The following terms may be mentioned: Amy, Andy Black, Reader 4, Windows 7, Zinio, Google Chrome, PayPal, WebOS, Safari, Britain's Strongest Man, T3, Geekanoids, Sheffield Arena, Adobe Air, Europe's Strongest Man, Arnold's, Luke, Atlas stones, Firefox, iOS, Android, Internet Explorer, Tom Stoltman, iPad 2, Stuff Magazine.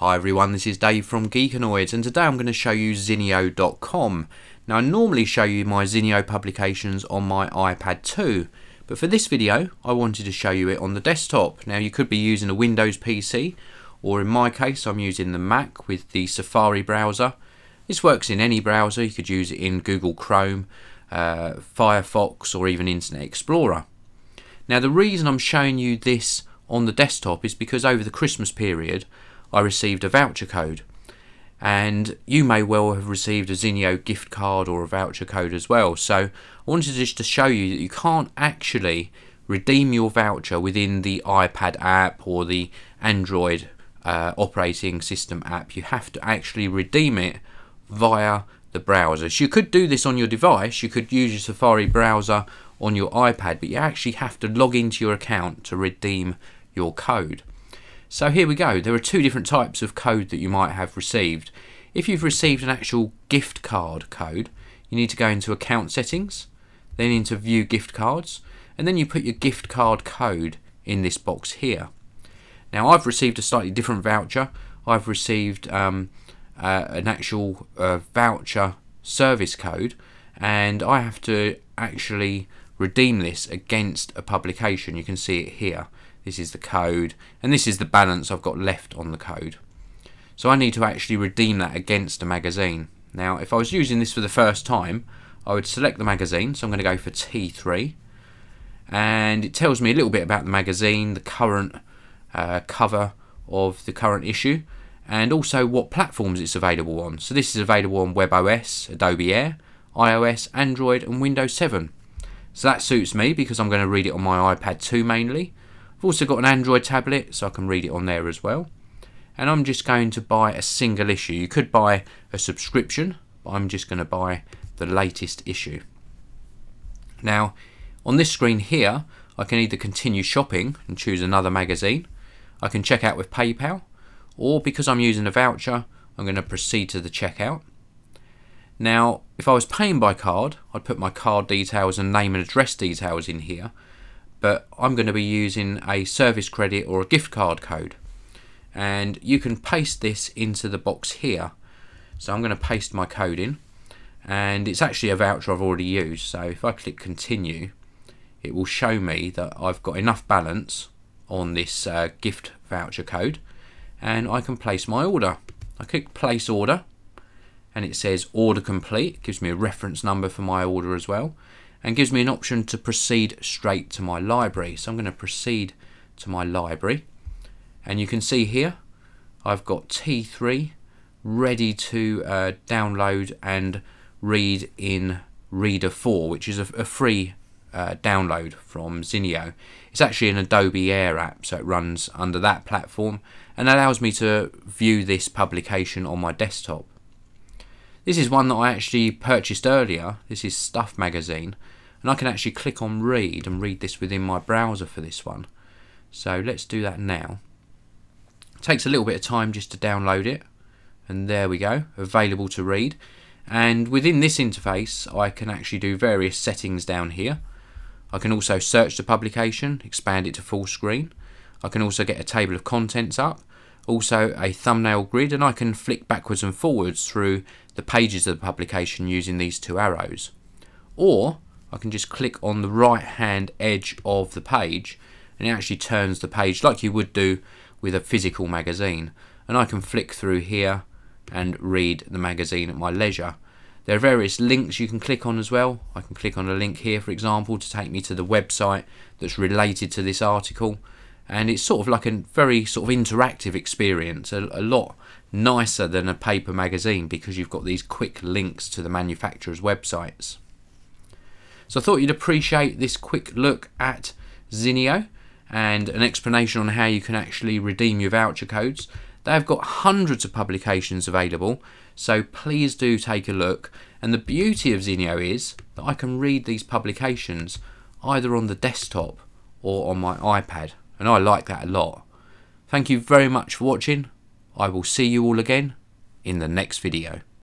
Hi everyone, this is Dave from Geekanoids, and today I'm going to show you Zinio.com. Now I normally show you my Zinio publications on my iPad 2, but for this video I wanted to show you it on the desktop. Now you could be using a Windows PC, or in my case I'm using the Mac with the Safari browser. This works in any browser, you could use it in Google Chrome, Firefox or even Internet Explorer. Now the reason I'm showing you this on the desktop is because over the Christmas period I received a voucher code, and you may well have received a Zinio gift card or a voucher code as well. So I wanted just to show you that you can't actually redeem your voucher within the iPad app or the Android operating system app. You have to actually redeem it via the browser. So you could do this on your device, you could use your Safari browser on your iPad, but you actually have to log into your account to redeem your code. So here we go, there are two different types of code that you might have received. If you've received an actual gift card code, you need to go into account settings, then into view gift cards, and then you put your gift card code in this box here. Now I've received a slightly different voucher. I've received an actual voucher service code, and I have to actually redeem this against a publication. You can see it here. This is the code, and this is the balance I've got left on the code. So I need to actually redeem that against a magazine. Now, if I was using this for the first time, I would select the magazine. So I'm going to go for T3, and it tells me a little bit about the magazine, the current cover of the current issue, and also what platforms it's available on. So this is available on WebOS, Adobe Air, iOS, Android, and Windows 7. So that suits me because I'm going to read it on my iPad 2 mainly. I've also got an Android tablet, so I can read it on there as well. And I'm just going to buy a single issue. You could buy a subscription, but I'm just going to buy the latest issue. Now, on this screen here, I can either continue shopping and choose another magazine. I can check out with PayPal, or because I'm using a voucher, I'm going to proceed to the checkout. Now, if I was paying by card, I'd put my card details and name and address details in here. But I'm going to be using a service credit or a gift card code, and you can paste this into the box here. So I'm going to paste my code in, and it's actually a voucher I've already used. So if I click continue, it will show me that I've got enough balance on this gift voucher code, and I can place my order. I click place order, and it says order complete. It gives me a reference number for my order as well, and gives me an option to proceed straight to my library. So I'm going to proceed to my library, and you can see here I've got T3 ready to download and read in Reader 4, which is a free download from Zinio. It's actually an Adobe Air app, so it runs under that platform and allows me to view this publication on my desktop. This is one that I actually purchased earlier. This is Stuff Magazine, and I can actually click on read and read this within my browser for this one. So let's do that now. It takes a little bit of time just to download it, and there we go, available to read. And within this interface I can actually do various settings down here. I can also search the publication, expand it to full screen. I can also get a table of contents up, also a thumbnail grid, and I can flick backwards and forwards through the pages of the publication using these two arrows. Or I can just click on the right hand edge of the page, and it actually turns the page like you would do with a physical magazine, and I can flick through here and read the magazine at my leisure. There are various links you can click on as well. I can click on a link here, for example, to take me to the website that's related to this article. And it's sort of like a very sort of interactive experience, a lot nicer than a paper magazine, because you've got these quick links to the manufacturer's websites. So I thought you'd appreciate this quick look at Zinio and an explanation on how you can actually redeem your voucher codes. They've got hundreds of publications available, so please do take a look. And the beauty of Zinio is that I can read these publications either on the desktop or on my iPad. And I like that a lot. Thank you very much for watching. I will see you all again in the next video.